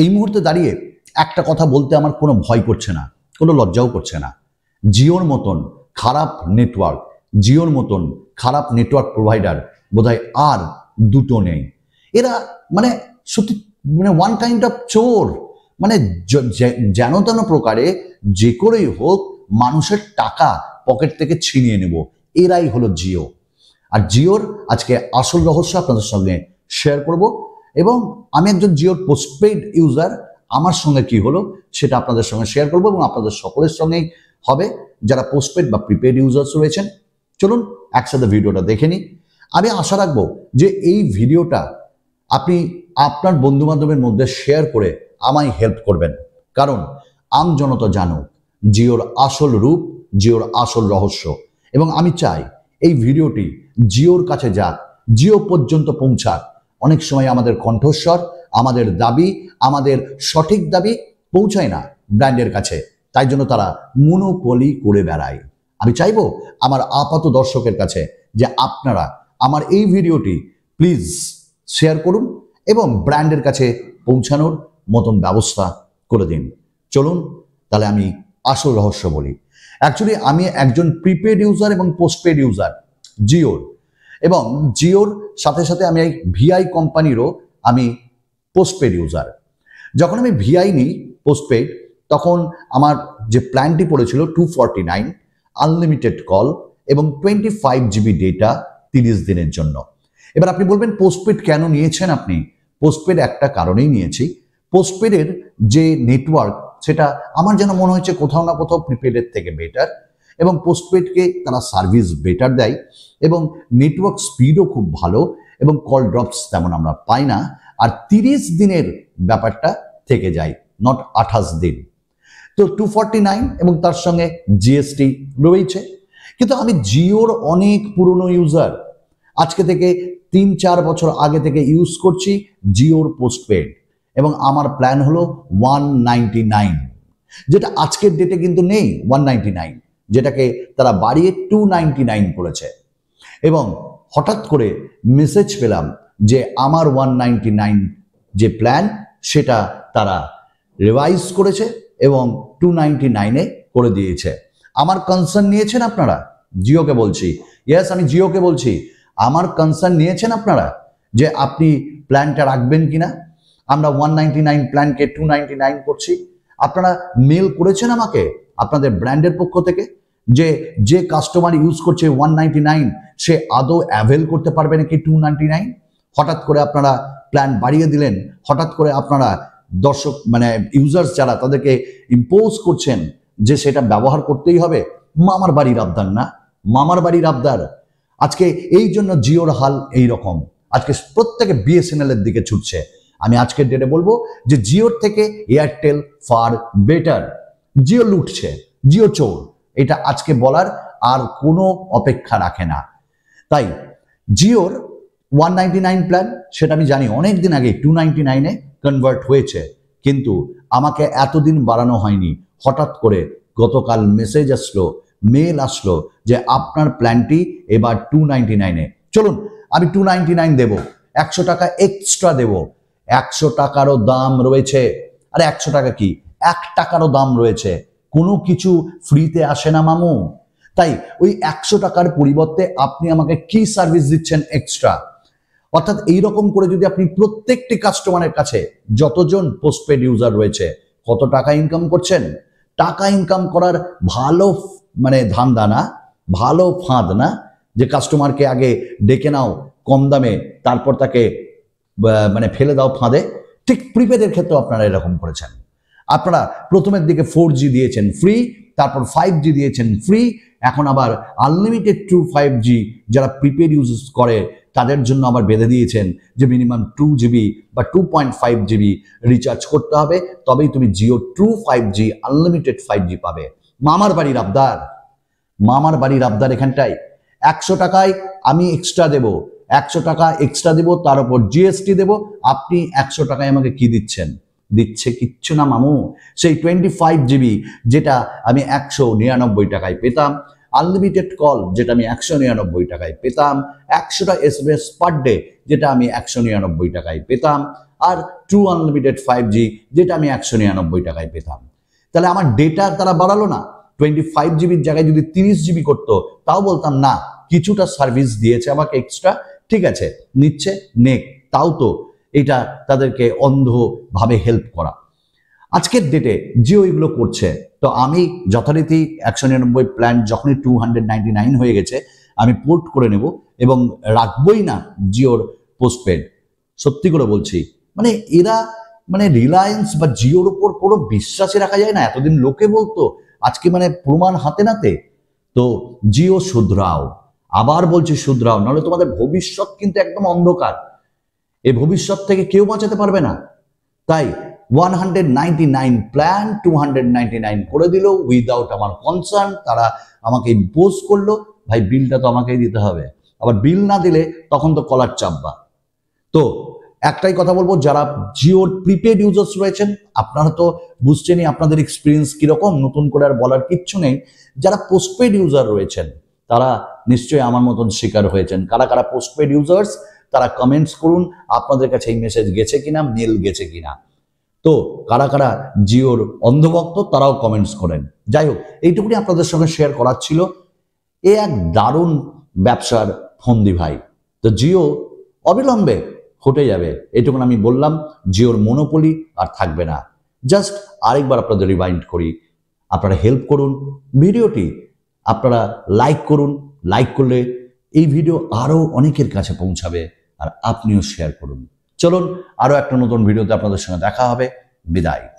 এই মুহূর্তে দাঁড়িয়ে একটা কথা বলতে আমার কোনো ভয় করছে না, কোনো লজ্জাও করছে না। জিওর মতন খারাপ নেটওয়ার্ক, জিওর মতন খারাপ নেটওয়ার্ক প্রোভাইডার বোধহয় আর দুটো নেই। এরা মানে সত্যি মানে ওয়ান কাইন্ড অফ চোর, মানে যেন তেন প্রকারে যে করেই হোক মানুষের টাকা পকেট থেকে ছিনিয়ে নেব, এরাই হলো জিও। আর জিওর আজকে আসল রহস্য আপনাদের সঙ্গে শেয়ার করব, এবং আমি একজন জিওর পোস্টপেইড ইউজার, আমার সঙ্গে কি হলো সেটা আপনাদের সঙ্গে শেয়ার করব এবং আপনাদের সকলের সঙ্গেই হবে যারা পোস্টপেড বা প্রিপেড ইউজার্স রয়েছেন। চলুন একসাথে ভিডিওটা দেখে নিই। আমি আশা রাখবো যে এই ভিডিওটা আপনি আপনার বন্ধুবান্ধবের মধ্যে শেয়ার করে আমায় হেল্প করবেন, কারণ আম জনতা জানুক জিওর আসল রূপ, জিওর আসল রহস্য। এবং আমি চাই এই ভিডিওটি জিওর কাছে যাক, জিও পর্যন্ত পৌঁছাক। অনেক সময় আমাদের কণ্ঠস্বর, আমাদের দাবি, আমাদের সঠিক দাবি পৌঁছায় না ব্র্যান্ডের কাছে, তাই জন্য তারা মনোপলি করে বেড়ায়। আমি চাইব আমার আপাত দর্শকের কাছে যে আপনারা আমার এই ভিডিওটি প্লিজ শেয়ার করুন এবং ব্র্যান্ডের কাছে পৌঁছানোর মতন ব্যবস্থা করে দিন। চলুন তাহলে আমি আসল রহস্য বলি। অ্যাকচুয়ালি আমি একজন প্রিপেড ইউজার এবং পোস্টপেড ইউজার জিওর, এবং জিওর সাথে সাথে আমি এই ভিআই কোম্পানিরও আমি পোস্টপেড ইউজার। যখন আমি ভিআই নিই পোস্টপেড, তখন আমার যে প্ল্যানটি পড়েছিল 249 আনলিমিটেড কল এবং 25 GB ডেটা 30 দিনের জন্য। এবার আপনি বলবেন পোস্টপেড কেন নিয়েছেন আপনি? পোস্টপেড একটা কারণেই নিয়েছি, পোস্টপেডের যে নেটওয়ার্ক সেটা আমার যেন মনে হচ্ছে কোথাও না কোথাও প্রিপেডের থেকে বেটার, এবং পোস্টপেডকে তারা সার্ভিস বেটার দেয় এবং নেটওয়ার্ক স্পিডও খুব ভালো এবং কল ড্রপস তেমন আমরা পাই না। আর 30 দিনের ব্যাপারটা থেকে যায়, নট 28 দিন। তো 249 এবং তার সঙ্গে জিএসটি রয়েছে। কিন্তু আমি জিওর অনেক পুরনো ইউজার, আজকে থেকে 3-4 বছর আগে থেকে ইউজ করছি জিওর পোস্টপেড, এবং আমার প্ল্যান হলো 199, যেটা আজকের ডেটে কিন্তু নেই 199, যেটাকে তারা বাড়িয়ে 299 করেছে। এবং হঠাৎ করে মেসেজ পেলাম যে আমার 199 যে প্ল্যান সেটা তারা রিভাইজ করেছে এবং 299-এ করে দিয়েছে। আমার কনসার্ন নিয়েছেন আপনারা? জিওকে বলছি, ইয়েস আমি জিওকে বলছি, আমার কনসার্ন নিয়েছেন আপনারা যে আপনি প্ল্যানটা রাখবেন কিনা? আমরা 199 প্ল্যানকে 299 করছি। আপনারা মেল করেছেন আমাকে আপনাদের ব্র্যান্ডের পক্ষ থেকে যে যে কাস্টমার ইউজ করছে 199 সে আদৌ অ্যাভেল করতে পারবে নাকি 299? হঠাৎ করে আপনারা প্ল্যান বাড়িয়ে দিলেন, হঠাৎ করে আপনারা দর্শক মানে ইউজার্স যারা তাদেরকে ইম্পোজ করছেন যে সেটা ব্যবহার করতেই হবে। মামার বাড়ির আবদার না, মামার বাড়ির আবদার। আজকে এই জন্য জিওর হাল এই রকম, আজকে প্রত্যেকে BSNL এর দিকে ছুটছে। আমি আজকের ডেটে বলবো যে জিওর থেকে এয়ারটেল ফার বেটার। জিও লুটছে, জিও চোর, এটা আজকে বলার আর কোনো অপেক্ষা রাখে না। তাই জিওর 199 প্ল্যান সেটা আমি জানি অনেক দিন আগে 299-এ কনভার্ট হয়েছে, কিন্তু আমাকে এতদিন বাড়ানো হয়নি। হঠাৎ করে গতকাল মেসেজ আসলো, মেল আসলো যে আপনার প্ল্যানটি এবার 299-এ। চলুন আমি 299 দেবো, 100 টাকা এক্সট্রা দেবো। 100 টাকারও দাম রয়েছে। আর 100 টাকা কি, 1 টাকারও দাম রয়েছে। কোনো কিছু ফ্রিতে আসে না মামু। তাই ওই 100 টাকার পরিবর্তে আপনি আমাকে কি সার্ভিস দিচ্ছেন এক্সট্রা? অর্থাৎ এইরকম করে যদি আপনি প্রত্যেকটি কাস্টমারের কাছে, যতজন পোস্টপেড ইউজার রয়েছে, কত টাকা ইনকাম করছেন, টাকা ইনকাম করার ভালো মানে ধান্দা না, ভালো ফাঁদ না, যে কাস্টমারকে আগে ডেকে নাও কম দামে তারপর তাকে মানে ফেলে দাও ফাঁদে। ঠিক প্রিপেডের ক্ষেত্রে আপনারা এরকম করেছেন। আপনারা প্রথমের দিকে 4G দিয়েছেন ফ্রি, তারপর 5G দিয়েছেন ফ্রি, এখন আবার আনলিমিটেড টু 5G যারা প্রিপেড ইউজ করে তাদের জন্য আবার বেঁধে দিয়েছেন যে মিনিমাম 2 GB বা 2.5 GB রিচার্জ করতে হবে, তবেই তুমি Jio two 5G unlimited 5G পাবে। মামার বাড়ির আবদার, মামার বাড়ির আবদার। এখানটায় 100 টাকায় আমি এক্সট্রা দেবো, 100 টাকা এক্সট্রা দেবো, তার উপর জিএসটি দেবো। আপনি 100 টাকায় আমাকে কি দিচ্ছেন? দিচ্ছে কিচ্ছু না মামু। সেই 25 GB যেটা আমি 199 টাকায় পেতাম, আনলিমিটেড কল যেটা আমি 199 টাকায় পেতাম, 100টা SMS পার ডে যেটা আমি 199 টাকায় পেতাম, আর ট্রু আনলিমিটেড 5G যেটা আমি 199 টাকায় পেতাম। তাহলে আমার ডেটা তারা বাড়ালো না, 25 জিবির জায়গায় যদি 30 জিবি করতো তাও বলতাম না, কিছুটা সার্ভিস দিয়েছে আমাকে এক্সট্রা, ঠিক আছে নিচ্ছে নেক, তাও তো এটা তাদেরকে অন্ধভাবে হেল্প করা। আজকের ডেটে জিও এগুলো করছে। তো আমি যথারীতি 199 প্ল্যান যখনই 299 হয়ে গেছে আমি পোর্ট করে নেব এবং রাখবই না জিওর পোস্টপেড। সত্যি করে বলছি, মানে এরা মানে রিলায়েন্স বা জিওর উপর কোনো বিশ্বাসে রাখা যায় না। এতদিন লোকে বলতো, আজকে মানে প্রমাণ হাতে নাতে। তো জিও শুধরাও, আবার বলছি শুধরাও, নাহলে তোমাদের ভবিষ্যৎ কিন্তু একদম অন্ধকার। এই ভবিষ্যৎ থেকে কেউ বাঁচাতে পারবে না। তাই 199 প্ল্যান 299 করে দিল উইদাউট আমার কনসার্ন। তারা আমাকে ইম্পোজ করলো, ভাই বিলটা তো আমাকেই দিতে হবে, আবার বিল না দিলে তখন তো কলার চাপবা। তো একটাই কথা বলবো, যারা জিওর প্রিপেড ইউজার্স রয়েছেন আপনারা তো বুঝছেনই আপনাদের এক্সপিরিয়েন্স কিরকম, নতুন করে আর বলার কিচ্ছু নেই। যারা পোস্টপেড ইউজার রয়েছেন তারা নিশ্চয়ই আমার মতন শিকার হয়েছেন। কারা কারা পোস্টপেড ইউজার্স তারা কমেন্টস করুন, আপনাদের কাছে এই মেসেজ গেছে কিনা, মেল গেছে কিনা। তো কারা কারা জিওর অন্ধভক্ত তারাও কমেন্টস করেন। যাই হোক, এইটুকুনি আপনাদের সঙ্গে শেয়ার করার ছিল। এ এক দারুণ ব্যবসার ফন্দি ভাই। তো জিও অবিলম্বে হটে যাবে, এইটুকুন আমি বললাম। জিওর মনোপলি আর থাকবে না। জাস্ট আরেকবার আপনাদের রিমাইন্ড করি, আপনারা হেল্প করুন, ভিডিওটি আপনারা লাইক করুন। লাইক করলে এই ভিডিও আরও অনেকের কাছে পৌঁছাবে, আর আপনিও শেয়ার করুন। চলুন আরও একটা নতুন ভিডিওতে আপনাদের সঙ্গে দেখা হবে। বিদায়।